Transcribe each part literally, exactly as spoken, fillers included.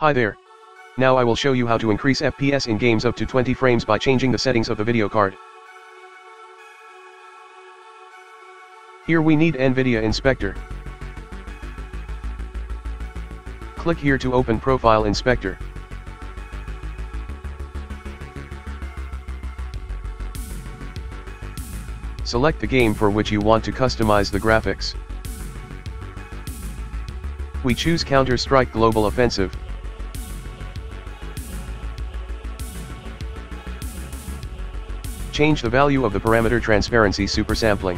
Hi there. Now I will show you how to increase F P S in games up to twenty frames by changing the settings of the video card. Here we need Nvidia Inspector. Click here to open Profile Inspector. Select the game for which you want to customize the graphics. We choose Counter-Strike Global Offensive. Change the value of the parameter Transparency Supersampling.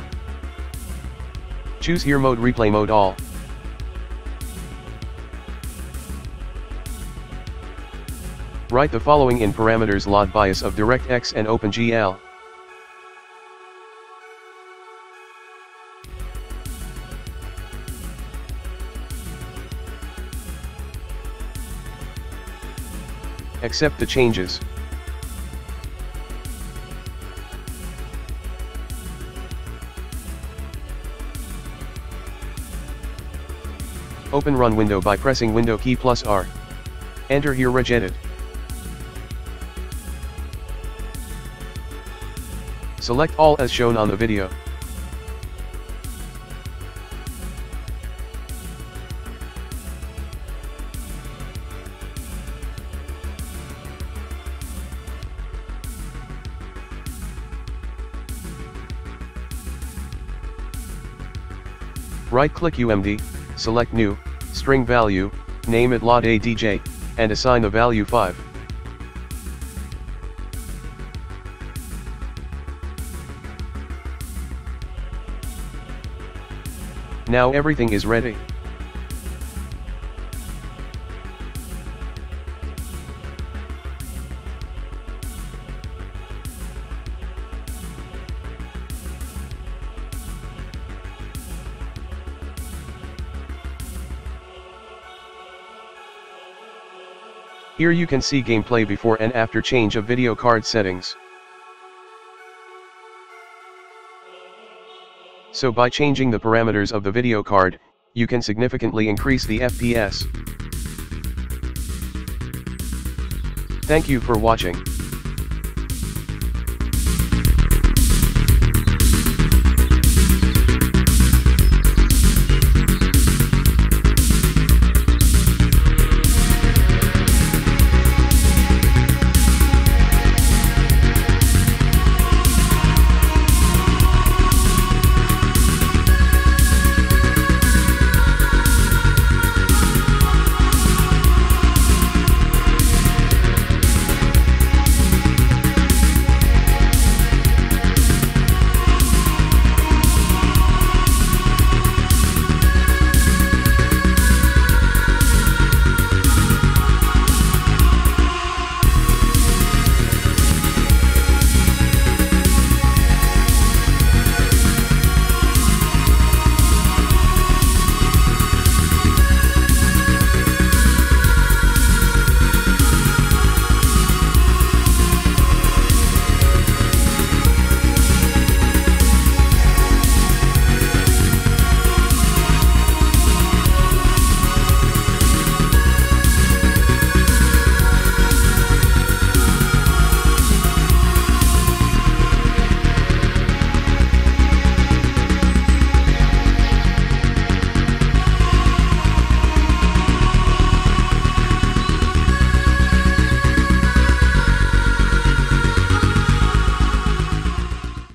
Choose here Mode Replay Mode All. Write the following in parameters L O D bias of DirectX and OpenGL. Accept the changes. Open Run window by pressing window key plus R. Enter here regedit. Select all as shown on the video. Right-click U M D, select New, String Value, name it L O D A D J, and assign the value five. Now everything is ready. Here you can see gameplay before and after change of video card settings. So by changing the parameters of the video card, you can significantly increase the F P S. Thank you for watching.